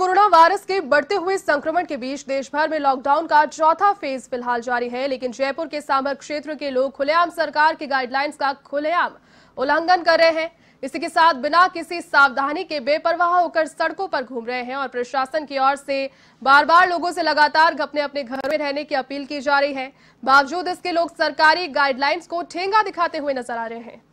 Corona virus के बढ़ते हुए संक्रमण के बीच देश भर में लॉकडाउन का चौथा फेज फिलहाल जारी है, लेकिन जयपुर के सांभर क्षेत्र के लोग खुलेआम सरकार के गाइडलाइंस का खुलेआम उल्लंघन कर रहे हैं। इसी के साथ बिना किसी सावधानी के बेपरवाह होकर सड़कों पर घूम रहे हैं और प्रशासन की ओर से बार बार लोगों से लगातार अपने अपने घर में रहने की अपील की जा रही है। बावजूद इसके लोग सरकारी गाइडलाइंस को ठेंगा दिखाते हुए नजर आ रहे हैं।